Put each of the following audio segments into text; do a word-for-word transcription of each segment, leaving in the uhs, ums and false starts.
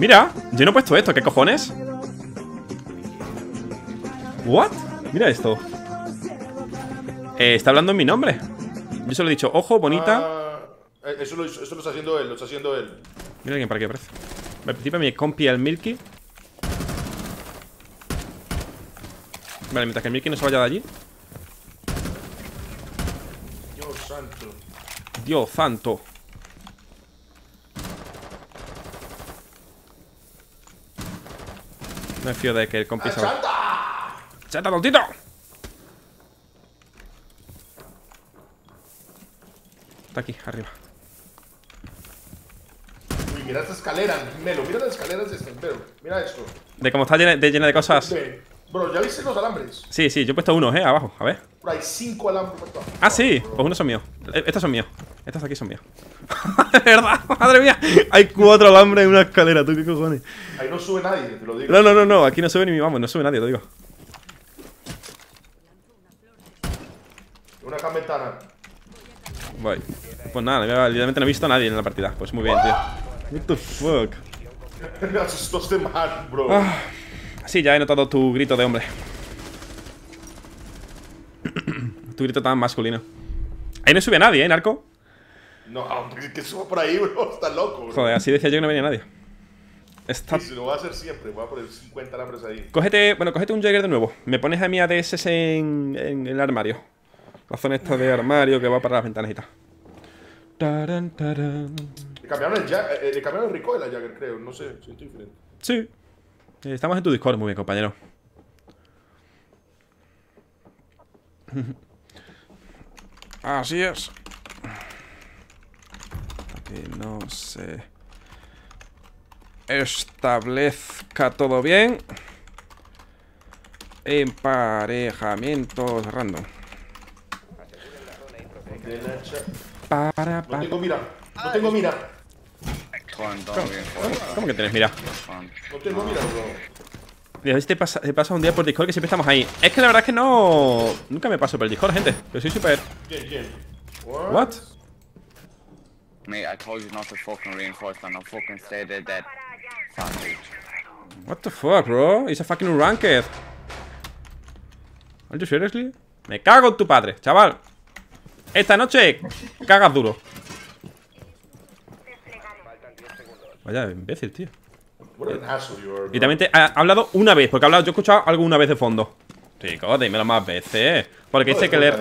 Mira, yo no he puesto esto, ¿qué cojones? ¿What? Mira esto. Eh, está hablando en mi nombre. Yo se lo he dicho, ojo, bonita. Uh, eso, lo, eso lo está haciendo él, lo está haciendo él. Mira alguien para qué aparece. Al principio mi compi el Milky. Vale, mientras que el Milky no se vaya de allí. Dios santo. Dios santo. Me fío de que el compi se vaya. ¡Chata, tontito! Está aquí, arriba. Uy, mira esta escalera, Melo. Mira las escaleras de este Melo. Mira esto. De cómo está llena de, llena de cosas. De, bro, ¿ya viste los alambres? Sí, sí, yo he puesto unos, eh, abajo. A ver. Bro, hay cinco alambres. Bro. Ah, sí. Bro. Pues unos son míos. Estos son míos. Estos de aquí son míos. De verdad, madre mía. Hay cuatro alambres en una escalera, tú qué cojones. Ahí no sube nadie, te lo digo. No, no, no, no. Aquí no sube ni vamos, no sube nadie, te lo digo. Una cametana. Voy. Pues nada, literalmente no he visto a nadie en la partida. Pues muy bien, tío. What the fuck. Me asustaste mal, bro. Ah, sí, ya he notado tu grito de hombre. Tu grito tan masculino. Ahí no sube a nadie, ¿eh, narco? No, que suba por ahí, bro. Está loco, bro. Joder, así decía yo que no venía nadie. Está... Sí, lo voy a hacer siempre, voy a poner cincuenta alambres ahí. Cógete, bueno, cógete un Jagger de nuevo. Me pones a mi A D S en, en el armario. La zona esta de armario que va para las ventanas y tal. Taran, taran. Le cambiaron el, ja eh, le cambiaron el rico de la Jagger, creo. No sé, siento diferente. Sí. Eh, estamos en tu Discord, muy bien, compañero. Así es. Que no se establezca todo bien. Emparejamientos random. Para, para. No tengo mira, no tengo mira. ¿Cómo, ¿Cómo que tienes mira? No tengo mira, bro. A ver si te pasa, te pasa un día por Discord que siempre estamos ahí. Es que la verdad es que no. Nunca me paso por el Discord, gente. Yo soy súper. ¿Quién, quién? What? Mate, I told you not to fucking reinforce and I fucking stayed at that. What the fuck, bro? It's a fucking ranked. Are you seriously? Me cago en tu padre, chaval. Esta noche cagas duro. Vaya imbécil, tío. Y también te ha hablado una vez, porque ha hablado, yo he escuchado algo una vez de fondo. Chicos, dímelo más veces. Porque dice que le,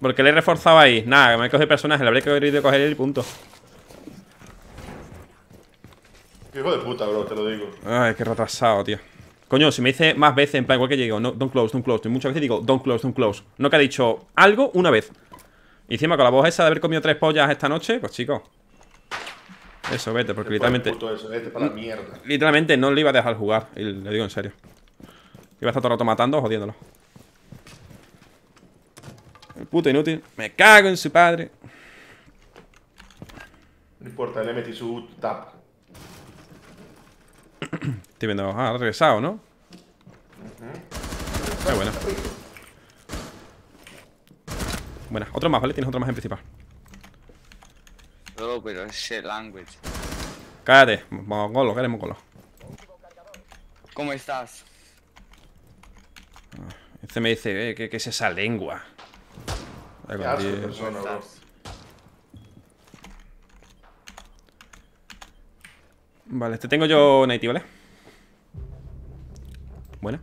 porque le reforzaba ahí. Nada, me coge personaje, le habría querido coger él y punto. Hijo de puta, bro, te lo digo. Ay, qué retrasado, tío. Coño, si me dice más veces, en plan igual que yo digo, no, don't close, don't close. Y muchas veces digo, don't close, don't close. No que ha dicho algo una vez. Y encima con la voz esa de haber comido tres pollas esta noche, pues chicos. Eso, vete, porque literalmente. Eso, vete para la mierda. Literalmente no le iba a dejar jugar, y le digo en serio. Iba a estar todo el rato matando, jodiéndolo. El puto inútil. Me cago en su padre. No importa, le metí su tap. Estoy viendo. Ah, ha regresado, ¿no? Uh-huh. Qué bueno. Buena, otro más, ¿vale? Tienes otro más en principal. No, pero ese language. Cállate, mongolo, que eres mongolo. ¿Cómo estás? Este me dice, eh, ¿qué, qué es esa lengua? Ay, ¿qué haces, persona, bro? Vale, este tengo yo native, ¿vale? Buena.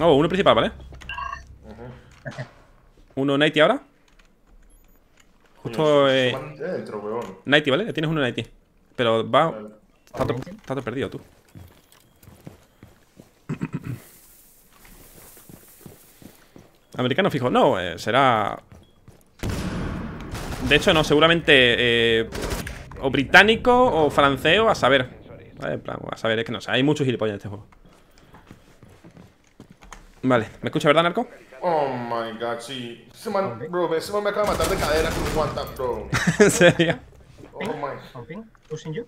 Oh, uno principal, ¿vale? Uh-huh. Uno ninety ahora. Justo eh, ninety, ¿vale? Tienes uno ninety. Pero va... Está todo, está todo perdido, tú. Americano fijo. No, eh, será... De hecho, no, seguramente eh, o británico o francés, a saber. Vale, en plan, a saber, es que no sé. Hay muchos gilipollas en este juego. Vale, ¿me escucha, verdad, narco? Oh my god, sí. Ese man, bro, ese man me acaba de matar de cadera con un guantán, bro. ¿En serio? Oh my. Pushing you.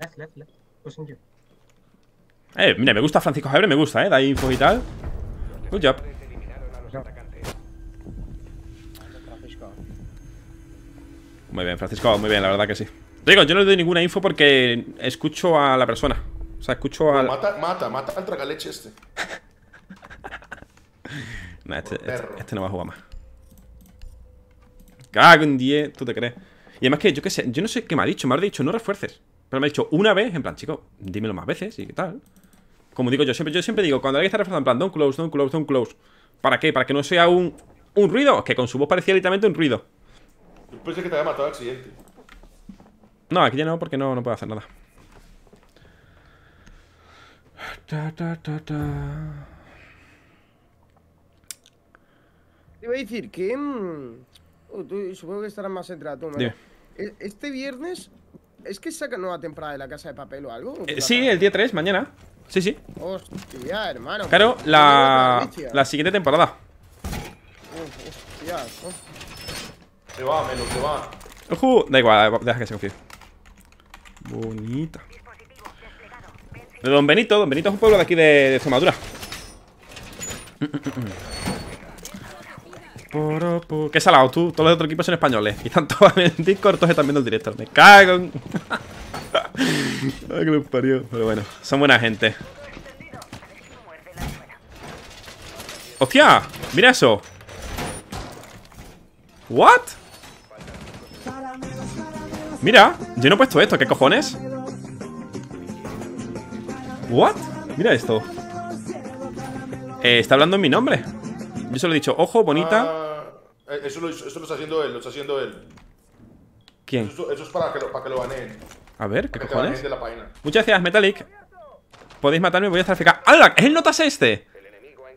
Left, left, left. Pushing you. Eh, mira, me gusta Francisco Javier, me gusta, eh. Da info y tal. Good job. Muy bien, Francisco, muy bien, la verdad que sí. Digo, yo no le doy ninguna info porque escucho a la persona. O sea, escucho al... Mata, mata, mata al tragaleche este. Nah, este, este, este no va a jugar más. Cago en diez, tú te crees. Y además que yo qué sé, yo no sé qué me ha dicho. Me ha dicho, no refuerces. Pero me ha dicho una vez, en plan, chico, dímelo más veces y qué tal. Como digo yo siempre, yo siempre digo, cuando alguien está reforzando, en plan, don't close, don't close, don't close. ¿Para qué? Para que no sea un, un ruido. Que con su voz parecía literalmente un ruido. Yo pensé que te había matado al accidente. No, aquí ya no, porque no, no puedo hacer nada. Ta, ta, ta, ta. Te iba a decir que... Mmm, oh, tú, supongo que estarás más centrado tú, ¿no? Yeah. Este viernes... ¿Es que saca nueva temporada de La Casa de Papel o algo? Eh, sí, el día tres, mañana. Sí, sí. Hostia, hermano. Claro, la, la siguiente temporada. Oh, hostia, oh. Te va, Melo, te va. Ujú, da igual, deja que se confíe. Bonita. De Don Benito, Don Benito es un pueblo de aquí de, de Extremadura. Qué salado, tú, todos los otros equipos son españoles. Y están todos en Discord, todos están viendo el directo. Me cago en... Ay, que los parió. Pero bueno, son buena gente. ¡Hostia! ¡Mira eso! ¿What? Mira, yo no he puesto esto, ¿qué cojones? ¿What? Mira esto. Eh, está hablando en mi nombre. Yo se lo he dicho, ojo, bonita. Ah, eso, lo, eso lo está haciendo él, lo está haciendo él. ¿Quién? Eso, eso es para que lo, para que lo baneen. A ver, ¿qué cojones? Muchas gracias, Metallic. Podéis matarme, voy a traficar. ¡Hala! ¡Es el notas este!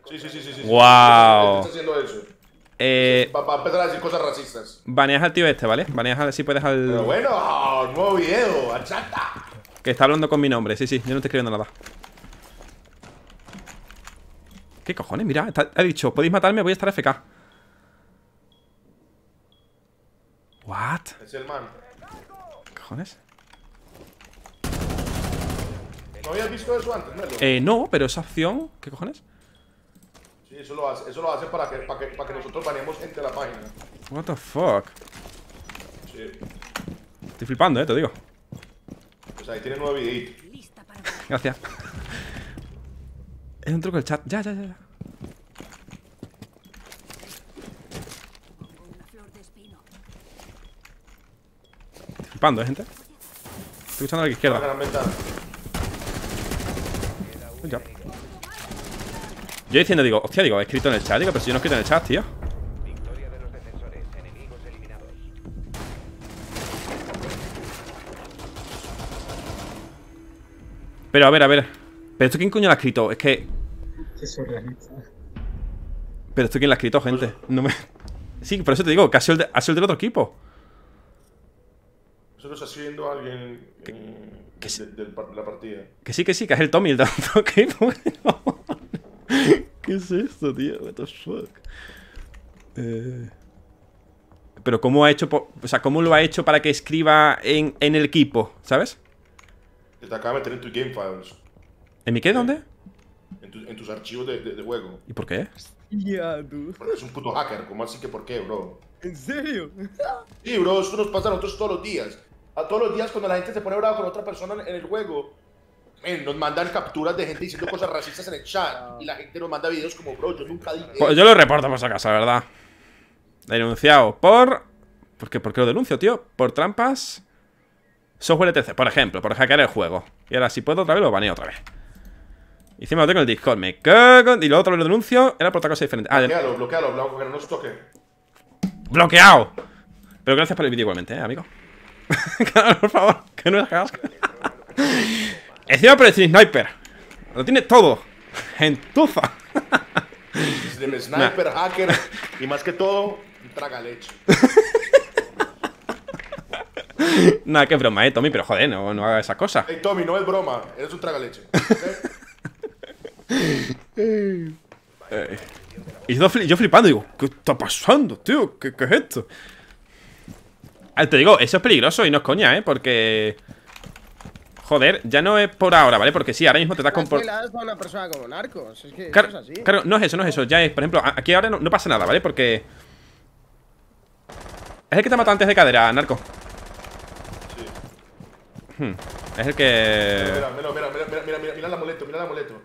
Sí, sí, sí, sí, sí. ¡Wow! Sí, sí, sí, sí, está haciendo eso. Eh, va, va a empezar a decir cosas racistas. Baneas al tío este, ¿vale? Baneas al... si puedes al... Pero bueno, nuevo video, achata. Que está hablando con mi nombre, sí, sí, yo no estoy escribiendo nada. ¿Qué cojones? Mira, está, ha dicho, podéis matarme, voy a estar F K. What? Es el man. ¿Qué cojones? ¿No habías visto eso antes, Melo? Eh, no, pero esa opción, ¿qué cojones? Sí, eso lo hace, eso lo hace para, que, para, que, para que nosotros baneemos gente a la página. What the fuck? Sí. Estoy flipando, eh, te digo. Pues ahí tiene nueve videos. Gracias. Es un truco el chat. Ya, ya, ya. Estoy flipando, eh, gente. Estoy escuchando a la izquierda. Good job. Yo diciendo, digo, hostia, digo, he escrito en el chat, digo, pero si yo no he escrito en el chat, tío. Victoria de los defensores, enemigos eliminados. Pero a ver, a ver. ¿Pero esto quién coño lo ha escrito? Es que... Pero esto quién lo ha escrito, gente. No me... Sí, por eso te digo, que ha sido el, de, ha sido el del otro equipo. Eso lo está haciendo alguien que, en... que de, de, de la partida. Que sí, que sí, que es el Tommy, el del otro equipo. ¿Qué es esto, tío? What the fuck. Eh... Pero cómo ha hecho, po... o sea, cómo lo ha hecho para que escriba en, en el equipo, ¿sabes? Te acaba de meter en tu game files. ¿En mi qué? ¿Dónde? En, tu, en tus archivos de, de, de juego. ¿Y por qué? Yeah, dude. Porque es un puto hacker, ¿cómo así que por qué, bro? ¿En serio? Sí, bro, eso nos pasa a nosotros todos los días. A todos los días cuando la gente se pone brava con otra persona en el juego. Man, nos mandan capturas de gente diciendo cosas racistas en el chat. Y la gente nos manda videos como, bro, yo nunca dije. Pues yo lo reporto por si acaso, la verdad. Denunciado por... ¿Por qué? ¿Por qué lo denuncio, tío? Por trampas. Software etcétera, por ejemplo, por hackear el juego. Y ahora si puedo otra vez lo baneo otra vez. Y encima lo tengo en el Discord, me cago. Y luego otra vez lo denuncio, era por otra cosa diferente. Ah, bloquealo, bloquealo, blanco, que no nos toque. ¡Bloqueado! Pero gracias por el vídeo igualmente, eh, amigo. Claro, por favor, que no me hagas. Encima por el sniper. Lo tiene todo. Gentuza. Sniper, nah. Hacker. Y más que todo, traga leche. Nah, qué broma, eh, Tommy. Pero joder, no, no haga esas cosas. Hey, Tommy, no es broma. Eres un traga leche. ¿Okay? eh, y yo, yo flipando, digo, ¿qué está pasando, tío? ¿Qué, qué es esto? Ah, te digo, eso es peligroso y no es coña, eh, porque... Joder, ya no es por ahora, ¿vale? Porque sí, ahora mismo te das con... Por... una persona como narcos, es que claro, eso es así. Claro, no es eso, no es eso. Ya es, por ejemplo, aquí ahora no, no pasa nada, ¿vale? Porque... Es el que te ha matado antes de cadera, narco. Sí. Hmm. Es el que... Mira, mira, mira, mira, mira, mira, mira el amuleto, mira el amuleto.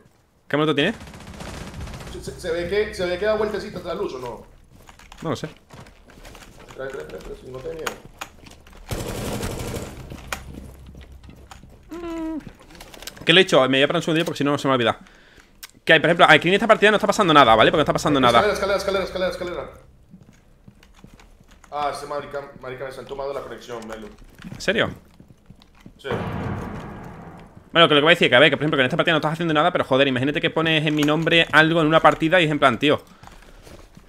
¿Qué amuleto tiene? Se, se, ve que, ¿Se ve que da vueltecita la luz o no? No lo sé. Trae, trae, trae, trae, si no te miedo. ¿Qué le he hecho? Me voy a parar un segundillo porque si no se me va a olvidar. Que hay, por ejemplo, aquí en esta partida no está pasando nada, ¿vale? Porque no está pasando escalera, nada. Escalera, escalera, escalera, escalera. Ah, ese marica, marica, se han tomado la conexión, Melo. ¿En serio? Sí. Bueno, que lo que voy a decir, que a ver, que por ejemplo, que en esta partida no estás haciendo nada, pero joder, imagínate que pones en mi nombre algo en una partida y es en plan, tío.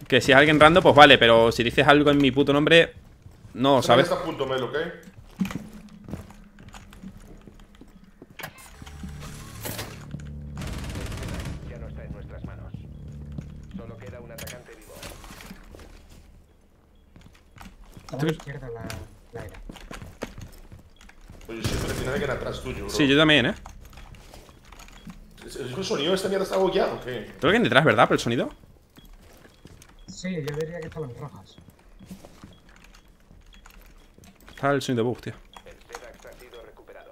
Que si es alguien random, pues vale, pero si dices algo en mi puto nombre, no, ¿sabes? Está a punto, Melo, ¿ok? Ya no está en nuestras manos. Solo queda un atacante vivo. A la izquierda la era. Oye, siempre tiene alguien atrás tuyo, bro. Sí, yo también, ¿eh? ¿El sonido de esta mierda está bogeado o qué? ¿Tengo alguien detrás, verdad, por el sonido? Sí, yo diría que estaban rojas. Está el swing de buff, tío. El T-Dax ha sido recuperado.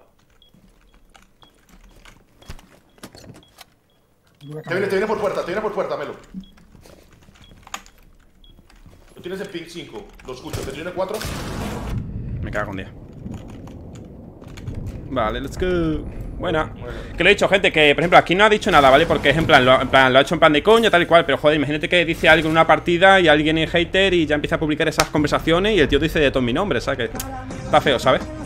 Te viene, te viene por puerta, te viene por puerta, Melo. Tú tienes el ping cinco, lo escucho, te viene cuatro. Me cago con diez. Vale, let's go. Buena. Que lo he dicho, gente, que por ejemplo aquí no ha dicho nada, ¿vale? Porque es en plan, lo, en plan, lo ha hecho en plan de coña, tal y cual. Pero joder, imagínate que dice algo en una partida y alguien es hater y ya empieza a publicar esas conversaciones y el tío dice de todo mi nombre, ¿sabes? Que está feo, ¿sabes?